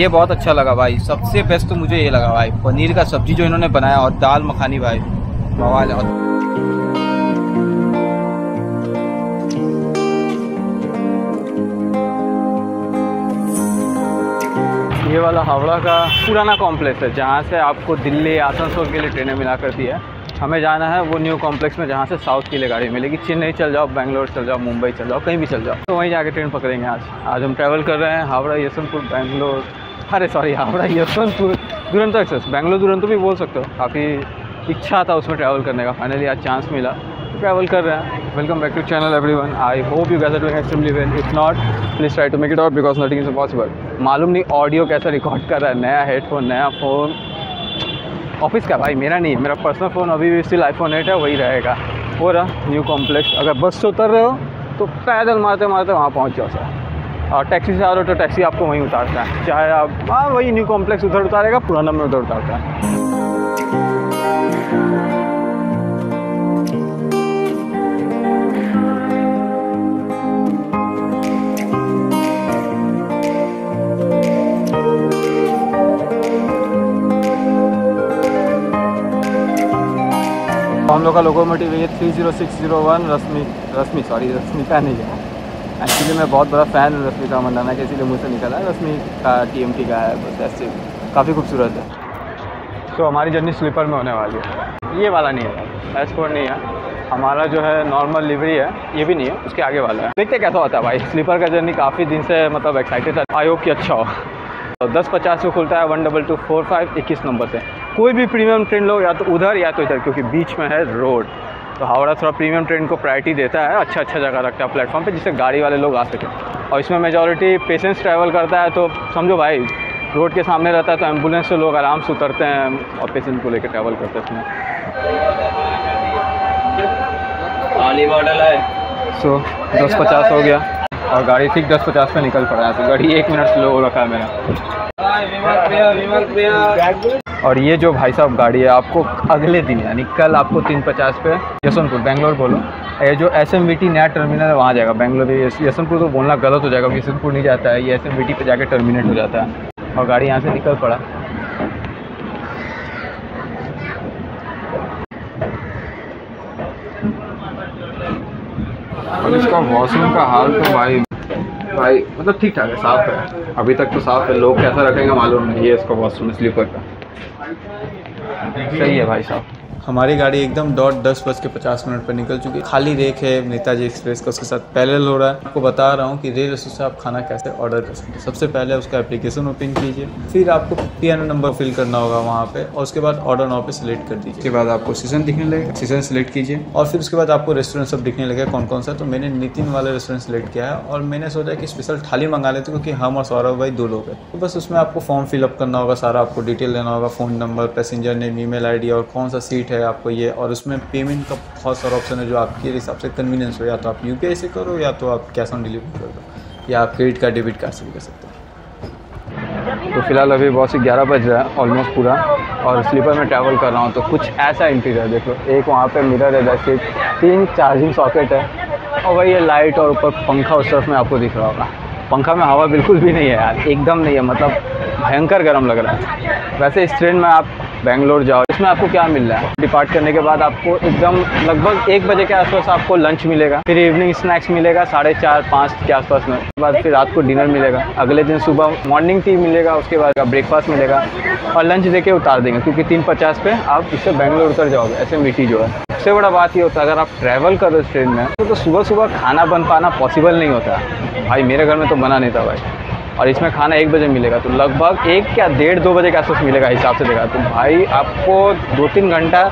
ये बहुत अच्छा लगा भाई, सबसे बेस्ट तो मुझे ये लगा भाई, पनीर का सब्जी जो इन्होंने बनाया और दाल मखानी भाई बवाल। ये वाला हावड़ा का पुराना कॉम्प्लेक्स है जहाँ से आपको दिल्ली आसनसोल के लिए ट्रेनें मिला करती है। हमें जाना है वो न्यू कॉम्प्लेक्स में जहाँ से साउथ के लिए गाड़ी मिलेगी। चेन्नई चल जाओ, बैंगलोर चल जाओ, मुंबई चल जाओ, कहीं भी चल जाओ तो वहीं जाके ट्रेन पकड़ेंगे। आज हम ट्रैवल कर रहे हैं हावड़ा यशवंतपुर बैंगलोर, अरे सॉरी हावड़ा यशवंतपुर दुरंतो एक्सप्रेस, बैंगलोर दुरंतो भी बोल सकते हो। काफ़ी इच्छा था उसमें ट्रैवल करने का, फाइनली आज चांस मिला, ट्रैवल कर रहे हैं। Welcome back to channel everyone, I hope you guys are doing extremely well, if not please try to make it out because nothing is impossible. मालूम नहीं ऑडियो कैसा रिकॉर्ड कर रहा है, नया हेडफोन नया फ़ोन, ऑफिस का भाई, मेरा नहीं, मेरा पर्सनल फ़ोन अभी भी स्टिल आईफोन 8 है, वही रहेगा। हो रहा न्यू कॉम्प्लेक्स, अगर बस से उतर रहे हो तो पैदल मारते मारते वहाँ पहुँच जाओ सर, और टैक्सी से आ रहे हो तो टैक्सी आपको वहीं उतारता है, चाहे आप हाँ वही न्यू कॉम्प्लेक्स उधर उतारेगा, पुराना में उधर उतारता है। हम लोग का लोकोमोटिव ये 30601 रश्मिका नहीं है, एक्चुअली मैं बहुत बड़ा फ़ैन हूँ रश्मिका मंडाना के, इसीलिए मुझसे निकला है। रश्मि का TMT का है, बस ऐसे काफ़ी खूबसूरत है। तो हमारी जर्नी स्लीपर में होने वाली है। ये वाला नहीं है, S4 नहीं है, हमारा जो है नॉर्मल लिवरी है, ये भी नहीं है, उसके आगे वाला है। देखते कैसा होता है भाई, स्लीपर का जर्नी काफ़ी दिन से मतलब एक्साइटेड है, आई होप कि अच्छा हो। तो 10:50 को खुलता है 12245 21 नंबर से। कोई भी प्रीमियम ट्रेन लो, या तो उधर या तो इधर, क्योंकि बीच में है रोड। तो हावड़ा थोड़ा प्रीमियम ट्रेन को प्रायोरिटी देता है, अच्छा अच्छा जगह रखता है प्लेटफॉर्म पे, जिससे गाड़ी वाले लोग आ सकें। और इसमें मेजॉरिटी पेशेंट्स ट्रैवल करता है, तो समझो भाई रोड के सामने रहता है, तो एम्बुलेंस से लोग आराम से उतरते हैं और पेशेंट को लेकर ट्रैवल करते हैं। इसमें पानी बॉटल है। सो 10:50 हो गया और गाड़ी ठीक 10:50 पे निकल पड़ा है, तो गाड़ी 1 मिनट स्लो हो रखा है मेरा। और ये जो भाई साहब गाड़ी है आपको अगले दिन यानी कल आपको 3:50 पे यशवंतपुर बैंगलोर बोलो, ये जो SMVT नया टर्मिनल है वहाँ जाएगा। बैंगलोर यशवंतपुर तो बोलना गलत हो जाएगा, यशवंतपुर नहीं जाता है, ये SMVT पे जाके टर्मिनेट हो जाता है। और गाड़ी यहाँ से निकल पड़ा। और इसका वॉशरूम का हाल तो भाई मतलब ठीक ठाक है, साफ है, अभी तक तो साफ है, लोग कैसा रखेंगे मालूम नहीं। ये इसका वॉशरूम स्लीपर का सही है भाई साहब। हमारी गाड़ी एकदम 10:50 पर निकल चुकी है। खाली रेक है नेताजी एक्सप्रेस का, उसके साथ पैरेलल हो रहा है। आपको बता रहा हूँ कि रेल रेस्टो से आप खाना कैसे ऑर्डर कर सकते हैं। सबसे पहले उसका एप्लीकेशन ओपन कीजिए, फिर आपको PNO नंबर फिल करना होगा वहाँ पे, और उसके बाद ऑर्डर नाउ पे सिलेक्ट कर दीजिए। उसके बाद आपको सीजन दिखने लगेगा, सीजन सिलेक्ट कीजिए, और फिर उसके बाद आपको रेस्टोरेंट सब दिखने लगेगा कौन कौन सा। तो मैंने नितिन वाला रेस्टोरेंट सेलेक्ट किया है, और मैंने सोचा कि स्पेशल थाली मंगा लेते, क्योंकि हम और सौरभ भाई 2 लोग हैं। तो बस उसमें आपको फॉर्म फिलअप करना होगा, सारा आपको डिटेल देना होगा, phone number, passenger name, email ID और कौन सा सीट है आपको ये। और उसमें पेमेंट का बहुत सारा ऑप्शन है जो आपके हिसाब से कन्वीनियंस हो, या तो आप UPI से करो, या तो आप कैश ऑन डिलीवरी कर दो, या आप क्रेडिट कार्ड डेबिट कार्ड से भी कर सकते हो। तो फिलहाल अभी बहुत से 11 बज रहा है ऑलमोस्ट पूरा, और स्लीपर में ट्रैवल कर रहा हूँ। तो कुछ ऐसा इंटीरियर देख लो, एक वहाँ पे मिरर है, जैसे 3 चार्जिंग सॉकेट है, और वही लाइट, और ऊपर पंखा उस तरफ में आपको दिख रहा होगा। पंखा में हवा बिल्कुल भी नहीं है यार, एकदम नहीं है, मतलब भयंकर गर्म लग रहा है। वैसे इस ट्रेन में आप बेंगलोर जाओ, इसमें आपको क्या मिल रहा है, डिपार्ट करने के बाद आपको एकदम लगभग 1 बजे के आसपास आपको लंच मिलेगा, फिर इवनिंग स्नैक्स मिलेगा 4:30-5 के आसपास में, उसके बाद फिर रात को डिनर मिलेगा, अगले दिन सुबह मॉर्निंग टी मिलेगा, उसके बाद ब्रेकफास्ट मिलेगा, और लंच देके उतार देंगे, क्योंकि 3:50 पे आप इससे बेंगलोर उतर जाओगे। SMVT जो है सबसे बड़ा बात ये होता है, अगर आप ट्रैवल करो इस ट्रेन में तो सुबह सुबह खाना बन पाना पॉसिबल नहीं होता भाई, मेरे घर में तो बना नहीं था भाई। और इसमें खाना 1 बजे मिलेगा, तो लगभग 1 या 1:30-2 बजे के आसपास मिलेगा हिसाब से देखा तो भाई, आपको 2-3 घंटा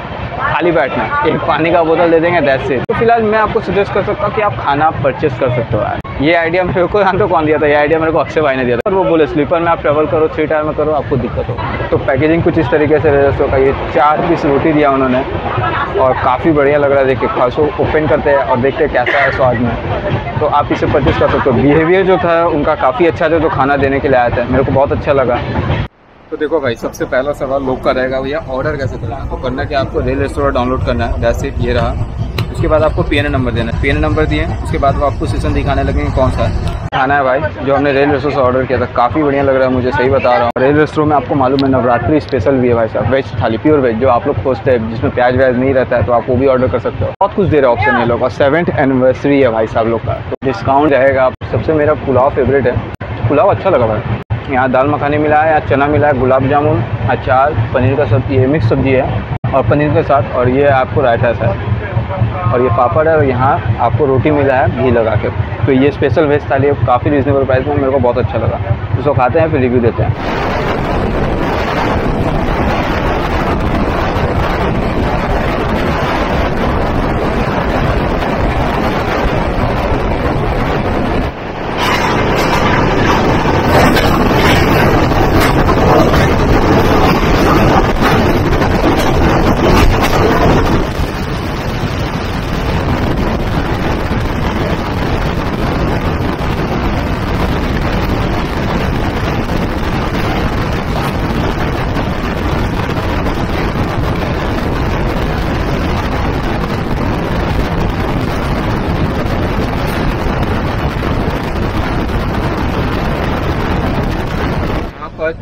खाली बैठना है, 1 पानी का बोतल दे देंगे दैट से। तो फिलहाल मैं आपको सजेस्ट कर सकता हूँ कि आप खाना परचेस कर सकते हो। ये आइडिया मेरे को जानते हो कौन दिया था, ये आइडिया मेरे को अक्षय भाई ने दिया था, और वो बोले स्लीपर में आप ट्रैवल करो, 3 टायर में करो, आपको दिक्कत हो। तो पैकेजिंग कुछ इस तरीके से रेस्टो का, ये 4 पीस रोटी दिया उन्होंने, और काफ़ी बढ़िया लग रहा है देख के, खासो ओपन करते हैं और देखते हैं कैसा है स्वाद में, तो आप इसे परचेस कर सकते हो। बिहेवियर जो था उनका काफ़ी अच्छा था, जो खाना देने के लिए आया था, मेरे को बहुत अच्छा लगा। तो देखो भाई, सबसे पहला सवाल लोग का रहेगा भैया ऑर्डर कैसे करना है। तो करना कि आपको रेल रेस्टोरेंट डाउनलोड करना है, वैसे ये रहा, उसके बाद आपको पीएनए नंबर देना है। पीएनए नंबर दिए, उसके बाद वो आपको स्टेशन दिखाने लगेंगे कौन सा खाना है। भाई जो हमने रेल रेस्टो से ऑर्डर किया था काफ़ी बढ़िया लग रहा है, मुझे सही बता रहा हूँ। रेल रेस्टो में आपको मालूम है नवरात्रि स्पेशल भी है भाई साहब, वेज थाली प्योर वेज जो आप लोग खोजते हैं, जिसमें प्याज व्याज नहीं रहता है, तो आप वो भी ऑर्डर कर सकते हो। बहुत कुछ दे रहे ऑप्शन है लोग, और 7th एनिवर्सरी है भाई साहब लोग का, तो डिस्काउंट रहेगा। सबसे मेरा पुलाव फेवरेट है, पुलाव अच्छा लगा भाई। यहाँ दाल मखानी मिला है, यहाँ चना मिला है, गुलाब जामुन, अचार, पनीर का सब्जी, ये मिक्स सब्जी है और पनीर के साथ, और ये आपको रायता है और ये पापड़ है, और यहाँ आपको रोटी मिला है घी लगा के। तो ये स्पेशल वेज थाली है, काफ़ी रीजनेबल प्राइस में, मेरे को बहुत अच्छा लगा। इसको खाते हैं फिर रिव्यू देते हैं।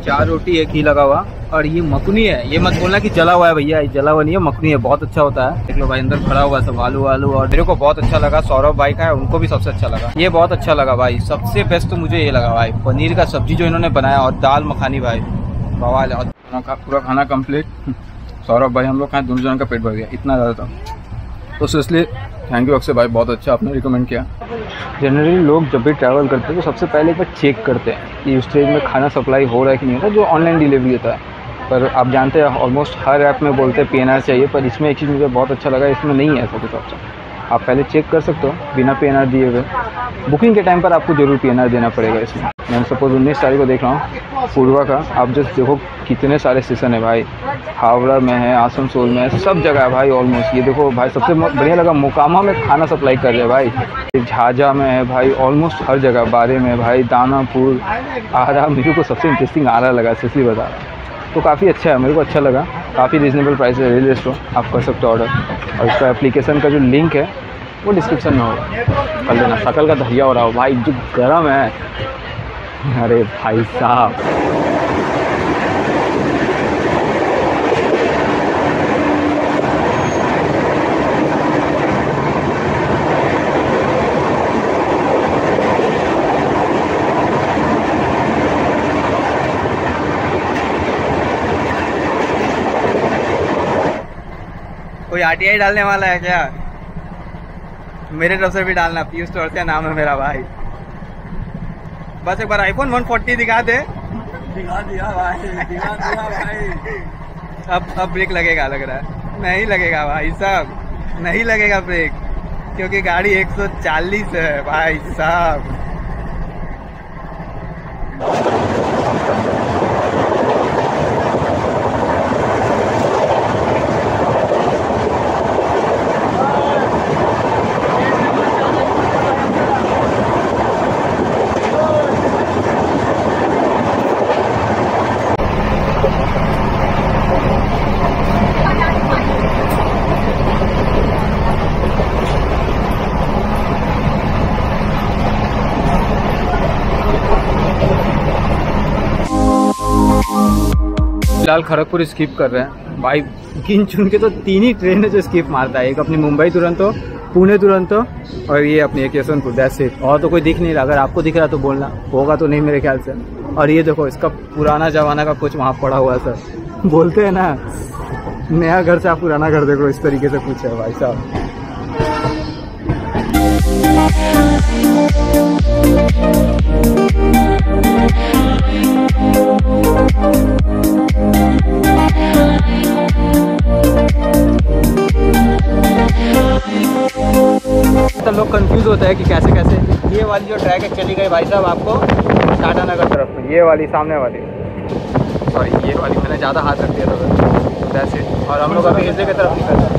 चार रोटी एक ही लगा हुआ, और ये मखनी है, ये मत बोलना कि जला हुआ है भैया, ये जला हुआ नहीं है, मखनी है, बहुत अच्छा होता है। देख लो भाई अंदर खड़ा हुआ सब आलू आलू, और मेरे को बहुत अच्छा लगा। सौरभ भाई का है, उनको भी सबसे अच्छा लगा, ये बहुत अच्छा लगा भाई। सबसे बेस्ट तो मुझे ये लगा भाई, पनीर का सब्जी जो इन्होंने बनाया और दाल मखानी भाई बवाल है। पूरा खाना कम्प्लीट सौरभ भाई, हम लोग खाए, दोनों जनों का पेट भर गया, इतना ज़्यादा था। तो इसलिए थैंक यू अक्षय भाई, बहुत अच्छा आपने रिकमेंड किया। जनरली लोग जब भी ट्रैवल करते हैं तो सबसे पहले एक बार चेक करते हैं कि उस ट्रेन में खाना सप्लाई हो रहा है कि नहीं होता, जो ऑनलाइन डिलीवरी होता है। पर आप जानते हैं ऑलमोस्ट हर ऐप में बोलते हैं PNR चाहिए, पर इसमें एक चीज़ मुझे बहुत अच्छा लगा, इसमें नहीं है ऐसा कुछ ऑप्शन। आप पहले चेक कर सकते हो बिना PNR दिए हुए। बुकिंग के टाइम पर आपको जरूर PNR देना पड़ेगा इसमें। मैं सपोज 19 तारीख को देख रहा हूँ पूर्वा का। आप जस्ट देखो कितने सारे स्टेशन है भाई, हावड़ा में है, आसनसोल में है, सब जगह है भाई ऑलमोस्ट। ये देखो भाई सबसे बढ़िया लगा, मोकामा में खाना सप्लाई कर रहे हैं भाई, झाझा में है भाई, ऑलमोस्ट हर जगह, बारे में भाई, दानापुर, आरा। मेरे को सबसे इंटरेस्टिंग आरा लगा, इसलिए बता रहा, तो काफ़ी अच्छा है, मेरे को अच्छा लगा। काफ़ी रीजनेबल प्राइस है रेल रेस्टो, आप कर सकते हो ऑर्डर। और इसका एप्लीकेशन का जो लिंक है वो डिस्क्रिप्शन में होगा, कर लेना। शकल का धैया हो रहा हो भाई, जो गर्म है, अरे भाई साहब। RTI डालने वाला है क्या? मेरे तरफ से भी डालना, पीयूष चौरसिया नाम है मेरा भाई। बस एक बार iPhone 140 दिखा दे। दिखा दिया भाई, दिखा दिया भाई। अब ब्रेक लगेगा लग रहा है। नहीं लगेगा भाई साहब, नहीं लगेगा ब्रेक, क्योंकि गाड़ी 140 है भाई साहब। फिलहाल खड़गपुर स्किप कर रहे हैं भाई, गिन चुन के तो 3 ही ट्रेन है जो स्किप मारता है। एक अपनी मुंबई दुरंतो, पुणे दुरंतो, और ये अपनी एक यशवंतपुर, दैट्स इट। और तो कोई दिख नहीं रहा, अगर आपको दिख रहा तो बोलना, होगा तो नहीं मेरे ख्याल से। और ये देखो इसका पुराना जमाना का कुछ वहाँ पड़ा हुआ है सर, बोलते हैं ना नया घर से आप पुराना घर देख लो, इस तरीके से कुछ है भाई साहब। तो लोग कंफ्यूज होता है कि कैसे कैसे ये वाली जो ट्रैक है चली गई भाई साहब आपको टाटानगर तरफ में, ये वाली सामने वाली, सॉरी ये वाली मैंने ज़्यादा हाथ रख दिया था वैसे। और हम लोग अभी हिस्से की तरफ निकल रहे हैं।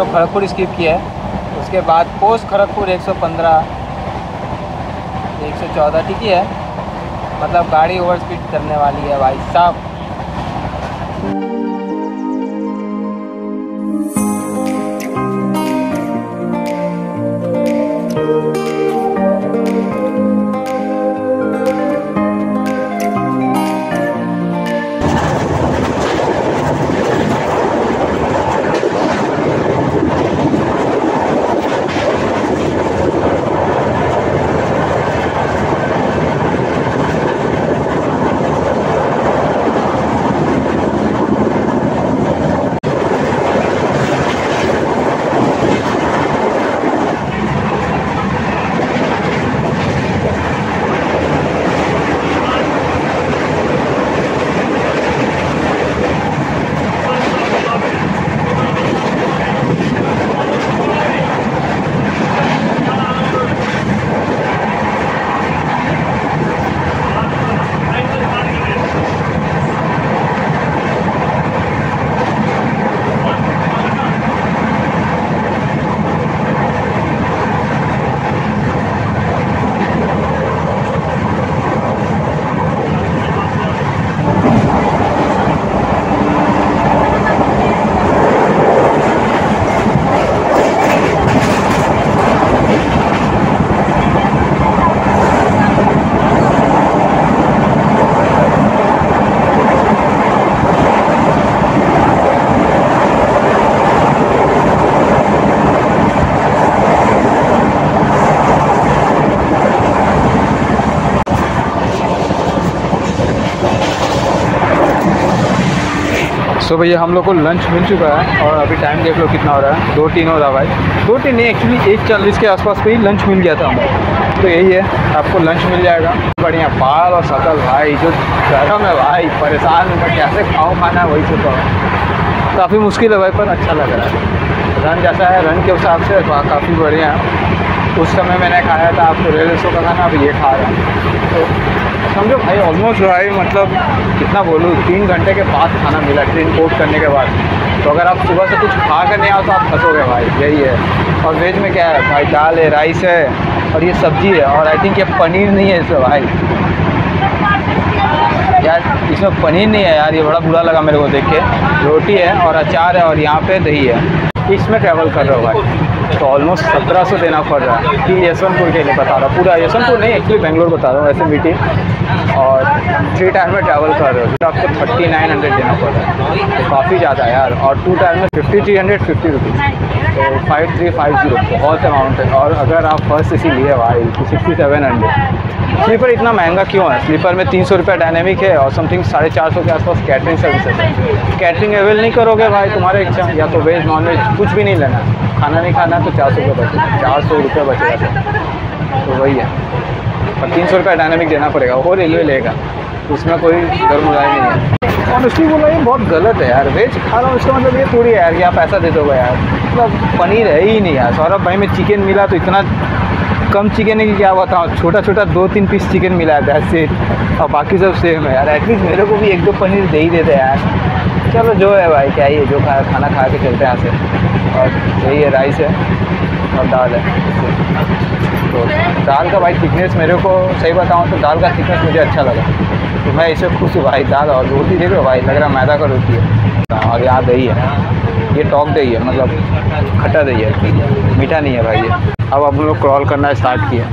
तो खड़गपुर स्किप किया है, उसके बाद पोस्ट खड़गपुर 115 114 ठीक है, मतलब गाड़ी ओवर स्पीड करने वाली है भाई साहब। तो भैया हम लोग को लंच मिल चुका है और अभी टाइम देख लो कितना हो रहा है, 2-3 हो रहा भाई, 2-3 नहीं एक्चुअली 1:40 के आसपास पे ही लंच मिल गया था हमको। तो यही है, आपको लंच मिल जाएगा। बढ़िया पाल और सकल भाई, जो गर्म है भाई, परेशान हूँ मैं कैसे खाऊँ खाना, वही से खाओ काफ़ी मुश्किल है भाई, पर अच्छा लग रहा है। रन जैसा है, रन के हिसाब से काफ़ी बढ़िया है। उस समय मैंने खाया था आपको रेलवेस्ट्रो का खाना, अब ये खा रहा हूँ तो समझो भाई ऑलमोस्ट भाई मतलब कितना बोलूँ, 3 घंटे के बाद खाना मिला ट्रेन कोर्ट करने के बाद। तो अगर आप सुबह से कुछ खा कर नहीं आओ तो आप फंसोगे भाई, यही है। और वेज में क्या है भाई, दाल है, राइस है और ये सब्जी है, और आई थिंक ये पनीर नहीं है इसमें भाई, यार इसमें पनीर नहीं है यार, ये बड़ा बुरा लगा मेरे को देख के। रोटी है और अचार है और यहाँ पर दही है। इसमें ट्रैवल कर रहा हूँ भाई तो ऑलमोस्ट 1700 देना पड़ रहा है कि यशवंतपुर के लिए बता रहा हूँ, पूरा यशवंतपुर नहीं एक्चुअली बेंगलोर बता रहा हूँ ऐसे मीटिंग। और 3 टायर में ट्रैवल कर रहे हो तो आपको 3900 देना पड़ रहा है, तो काफ़ी ज़्यादा यार। और 2 टायर में 5350 रुपीज़, तो 5350 बहुत अमाउंट है। और अगर आप फर्स्ट एसी लिए भाई तो 6700। स्लीपर इतना महंगा क्यों है? स्लीपर में 300 रुपये डायनेमिक है और समथिंग 450 के आसपास कैटरिंग सर्विसेज है। कैटरिंग अवेल नहीं करोगे भाई, तुम्हारे इच्छा, या तो वेज नॉन वेज कुछ भी नहीं लेना, खाना नहीं खाना, तो 400 रुपये बचेगा, 400 रुपये बचेगा, तो वही है। और 300 रुपये डायनामिक देना पड़ेगा, वो रेलवे लेगा, उसमें कोई दरमुराई नहीं है। और उसकी बोला ये बहुत गलत है यार, वेज खा रहा हूँ उसका मतलब ये थोड़ी है यार कि आप पैसा दे दोगे यार, मतलब पनीर है ही नहीं यार। सौरभ भाई में चिकन मिला तो इतना कम चिकन है कि क्या बताऊँ, छोटा छोटा 2-3 पीस चिकन मिला है से, और बाकी सब सेम है यार। एटलीस्ट मेरे को भी 1-2 पनीर दे ही देते यार। चलो जो है भाई, क्या ही है, जो खाया खाना खा के चलते हैं यहाँ से। और यही है, राइस है और दाल है। तो दाल का भाई थिकनेस मेरे को सही बताऊँ तो दाल का थिकनेस मुझे अच्छा लगा, तो मैं इसे खुश हूँ भाई। दाल और रोटी देख लो भाई, लग रहा मैदा का रोटी है। और यहाँ दही है, ये टॉक दही है, मतलब खट्टा दही है, मीठा नहीं है भाई ये। अब हम लोग क्रॉल करना स्टार्ट किया।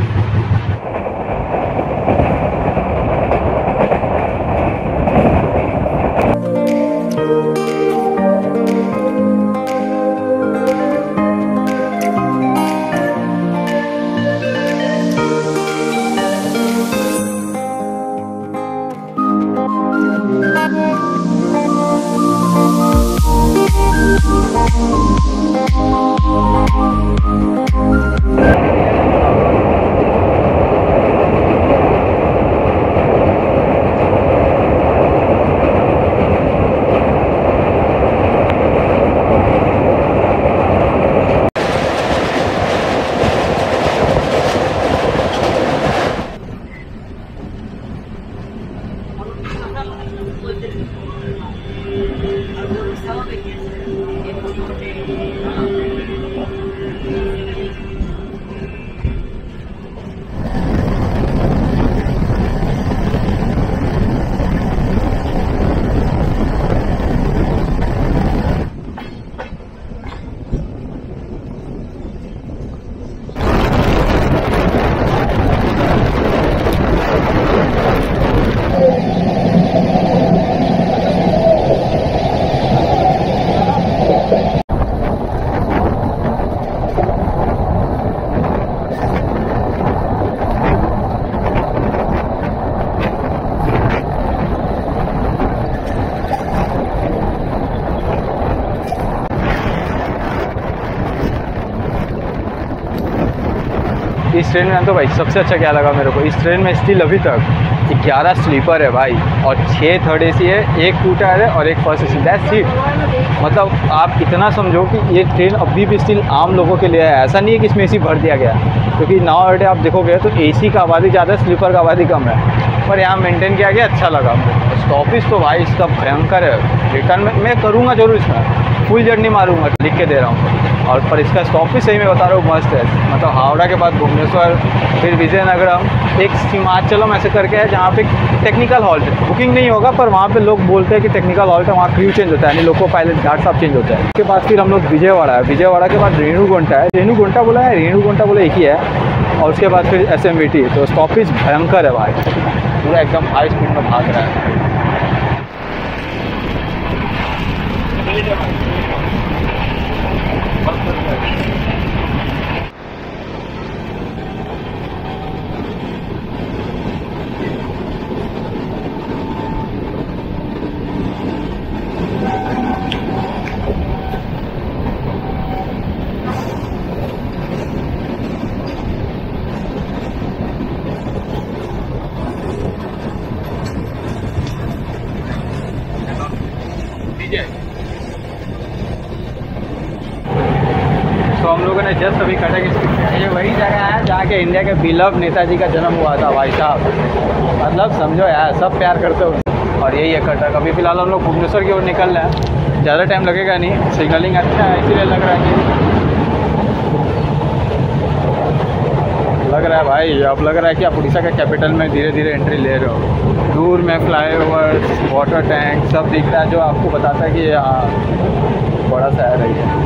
इस ट्रेन में जानते हो भाई सबसे अच्छा क्या लगा मेरे को, इस ट्रेन में स्टिल अभी तक 11 स्लीपर है भाई और 6 थर्ड AC है, 1 2 टायर है और 1 फर्स्ट AC। That's it. मतलब आप इतना समझो कि ये ट्रेन अभी भी स्टिल आम लोगों के लिए है, ऐसा नहीं है कि इसमें AC भर दिया गया, क्योंकि नाउ आप देखोगे तो AC का आबादी ज़्यादा है, स्लीपर का आबादी कम है, पर यहाँ मेंटेन किया गया, अच्छा लगा। स्टॉपेज तो भाई इसका भयंकर है, रिटर्न में मैं करूँगा ज़रूर, इसमें फुल जर्नी मारूंगा, लिख के दे रहा हूँ। और पर इसका स्टॉपेज सही मैं बता रहा हूँ मस्त है। मतलब हावड़ा के बाद भुवनेश्वर, फिर विजयनगरम, एक सीमाचलम ऐसे करके है जहाँ पे टेक्निकल हॉल्ट है, बुकिंग नहीं होगा पर वहाँ पे लोग बोलते हैं कि टेक्निकल हॉल्ट है, वहाँ क्रू चेंज होता है, यानी लोको पायलट गार्ड साहब चेंज होता है। उसके बाद फिर हम लोग विजयवाड़ा है, विजयवाड़ा के बाद रेणुगुंटा है, रेणुगुंटा बोला है, रेणुगुंटा बोला एक ही है, और उसके बाद फिर SMVT। तो स्टॉपेज भयंकर है भाई, पूरा एकदम हाई स्पीड में भाग रहा है। जस्ट अभी कटक ये वही जगह है जहाँ के इंडिया के बिलव नेताजी का जन्म हुआ था भाई साहब। मतलब समझो यार, सब प्यार करते हो, और यही है कटक। अभी फिलहाल हम लोग भुवनेश्वर की ओर निकल रहे हैं, ज़्यादा टाइम लगेगा नहीं, सिग्नलिंग अच्छा है इसीलिए लग रहा है भाई, अब लग रहा है कि आप उड़ीसा के कैपिटल में धीरे धीरे एंट्री ले रहे हो। दूर में फ्लाईओवर्स, वाटर टैंक सब दिख रहा है, जो आपको बताता है कि यहाँ बड़ा शहर है।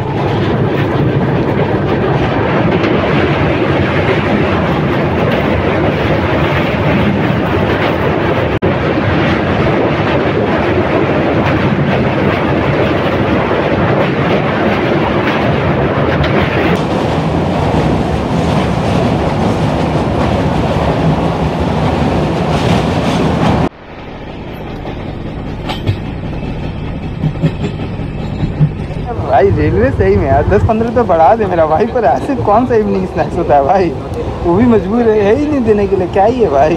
भाई रेलवे सही में यार 10-15 तो बढ़ा दे मेरा भाई, पर ऐसे कौन सा इवनिंग स्नैक्स होता है भाई, वो भी मजबूर है ही नहीं देने के लिए। क्या ही है भाई,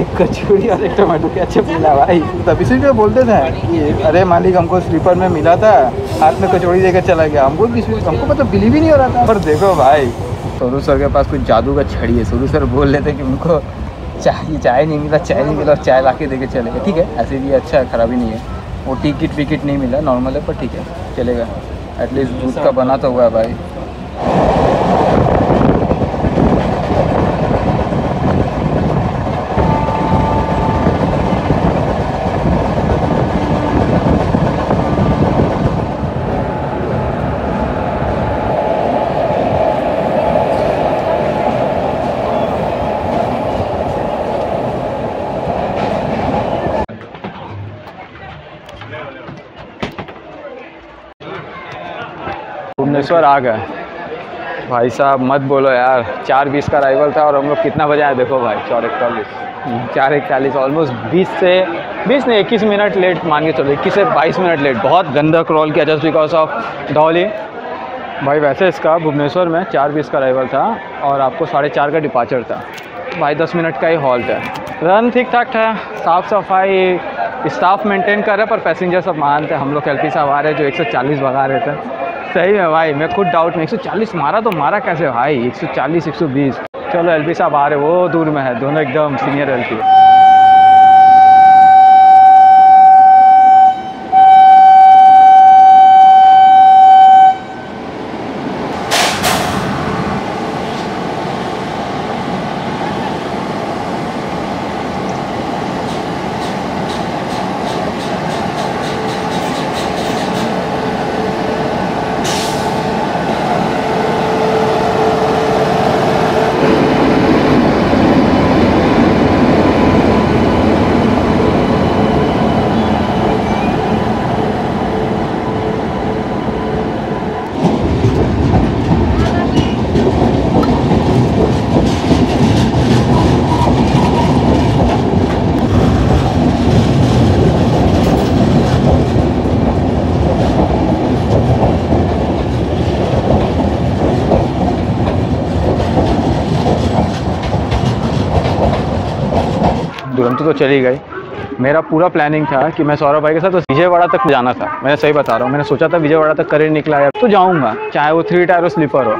एक कचौड़ी और एक टमाटर के अच्छे मिला भाई, तब इसी पे बोलते थे कि अरे मालिक हमको स्लीपर में मिला था, हाथ में कचौड़ी देकर चला गया, हमको मतलब बिलीव ही नहीं हो रहा था। पर देखो भाई सोरू सर के पास कुछ जादू का छड़ी है, सोरू सर बोल रहे थे कि उनको चाय नहीं मिला, चाय ला के दे के चले गए। ठीक है, ऐसे भी अच्छा है, खराबी नहीं है। वो टिकट विकेट नहीं मिला, नॉर्मल है, पर ठीक है चलेगा, एटलीस्ट दूध का बना तो हुआ है भाई। भुवनेश्वर आ गए भाई साहब, मत बोलो यार, 4:20 का अराइवल था और हम लोग कितना बजे आए देखो भाई, 4:41, 4:41, ऑलमोस्ट 21 मिनट लेट मान के चलो, 21 से 22 मिनट लेट। बहुत गंदा क्रॉल किया जस्ट बिकॉज ऑफ डॉली भाई। वैसे इसका भुवनेश्वर में 4:20 का अराइवल था और आपको 4:30 का डिपार्चर था भाई, 10 मिनट का ही हॉल्ट है। रन ठीक ठाक था, साफ़ सफाई स्टाफ मेंटेन कर रहा है, पर पैसेंजर सब मान रहे थे। हम लोग LP साहब आ रहे हैं जो 140 भगा रहे थे। सही है भाई, मैं खुद डाउट में 140 मारा तो मारा कैसे भाई, 140 120। चलो LP साहब आ रहे, वो दूर में है, दोनों एकदम सीनियर LP। दुरंतो तो चली गई। मेरा पूरा प्लानिंग था कि मैं सौरभ भाई के साथ तो विजयवाड़ा तक जाना था, मैंने सही बता रहा हूँ, मैंने सोचा था विजयवाड़ा तक करियर निकला यार तो जाऊँगा, चाहे वो 3 टायर और स्लीपर हो,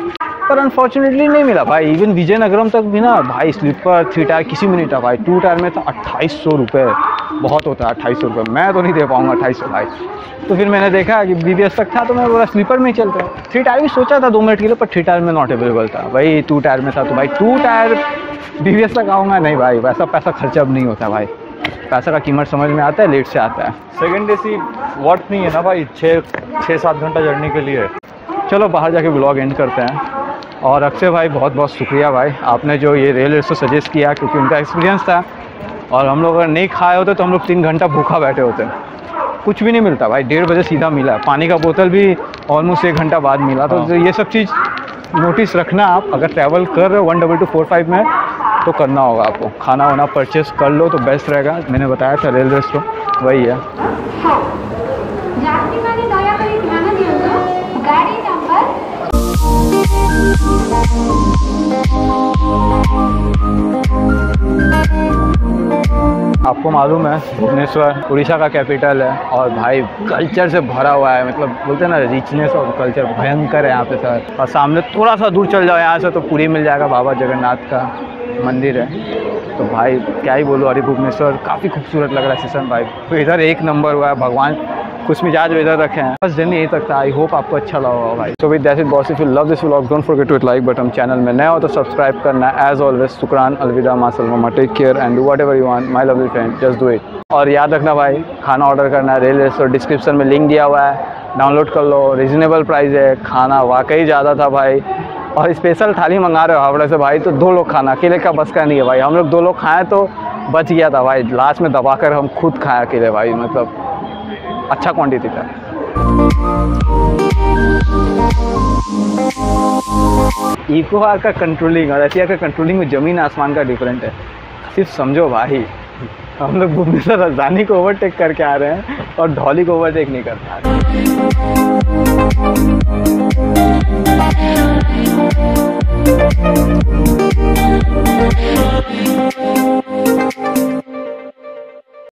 पर अनफॉर्चुनेटली नहीं मिला भाई। इवन विजयनगरम तक भी ना भाई स्लीपर 3 टायर किसी में नहीं था भाई, 2 टायर में था 2800 रुपये, बहुत होता है 2800 रुपये, मैं तो नहीं दे पाऊँगा 2800 भाई। तो फिर मैंने देखा कि BBS तक था तो मैं बोला स्लीपर में ही चलता हूँ। 3 टायर भी सोचा था 2 मिनट के लिए, पर 3 टायर में नॉट अवेलेबल था भाई, 2 टायर में था तो भाई 2 टायर BBS तक आऊँगा नहीं भाई, वैसा पैसा खर्चा अब नहीं होता भाई, पैसा का कीमत समझ में आता है लेट से आता है। सेकेंड AC वर्थ नहीं है ना भाई 6-7 घंटा जर्नी के लिए। चलो बाहर जाके ब्लॉग एंड करते हैं। और अक्षय भाई बहुत बहुत शुक्रिया भाई, आपने जो ये रेल रेस्टो सजेस्ट किया, क्योंकि उनका एक्सपीरियंस था और हम लोग अगर नहीं खाए होते तो हम लोग 3 घंटा भूखा बैठे होते, कुछ भी नहीं मिलता भाई। 1:30 बजे सीधा मिला, पानी का बोतल भी ऑलमोस्ट 1 घंटा बाद मिला। तो ये सब चीज़ नोटिस रखना, आप अगर ट्रैवल कर रहे हो 12245 में तो करना होगा आपको, खाना वाना परचेस कर लो तो बेस्ट रहेगा। मैंने बताया था रेल रेस्टो वही है। आपको मालूम है भुवनेश्वर उड़ीसा का कैपिटल है और भाई कल्चर से भरा हुआ है, मतलब बोलते हैं ना रिचनेस और कल्चर भयंकर है यहाँ पे सर। और सामने थोड़ा सा दूर चल जाओ यहाँ से तो पूरी मिल जाएगा, बाबा जगन्नाथ का मंदिर है। तो भाई क्या ही बोलो, अरे भुवनेश्वर काफ़ी खूबसूरत लग रहा है सीजन भाई, वेदर 1 नंबर हुआ है, भगवान कुछ मिजाज वेदर रखे हैं। बस जर्नी यहीं तक था, आई होप आपको अच्छा लगा होगा भाई। So with that is boss, if you love this vlog don't forget to hit like button, channel में नया हो तो सब्सक्राइब करना। एज ऑलवेज शुक्रान, अलविदा, मासलमा, take care and do what ever you want my lovely friend, just do it. और याद रखना भाई खाना ऑर्डर करना है रेल रेस्टो, डिस्क्रिप्शन में लिंक दिया हुआ है, डाउनलोड कर लो, रिजनेबल प्राइस है, खाना वाकई ज़्यादा था भाई। और स्पेशल थाली मंगा रहे हो हावड़ा से भाई तो 2 लोग खाना, अकेले का बस का नहीं है भाई, हम लोग 2 लोग खाएँ तो बच गया था भाई, लास्ट में दबाकर हम खुद खाएँ अकेले भाई, मतलब अच्छा क्वांटिटी था। इको आर का कंट्रोलिंग और एसआर का कंट्रोलिंग में ज़मीन आसमान का डिफरेंट है, सिर्फ समझो भाई। हम लोग भुवनेश्वर राजधानी को ओवरटेक करके आ रहे हैं और धौली को ओवरटेक नहीं कर पा रहे।